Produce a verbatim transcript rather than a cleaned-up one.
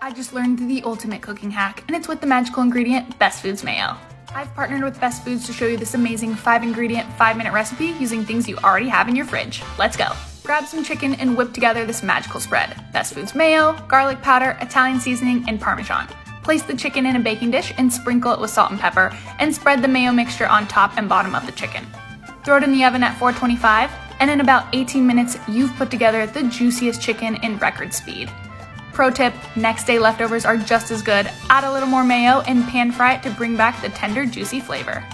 I just learned the ultimate cooking hack, and it's with the magical ingredient Best Foods mayo. I've partnered with Best Foods to show you this amazing five ingredient, five minute recipe using things you already have in your fridge. Let's go! Grab some chicken and whip together this magical spread. Best Foods mayo, garlic powder, Italian seasoning, and Parmesan. Place the chicken in a baking dish and sprinkle it with salt and pepper, and spread the mayo mixture on top and bottom of the chicken. Throw it in the oven at four twenty-five, and in about eighteen minutes, you've put together the juiciest chicken in record speed. Pro tip, next day leftovers are just as good. Add a little more mayo and pan fry it to bring back the tender, juicy flavor.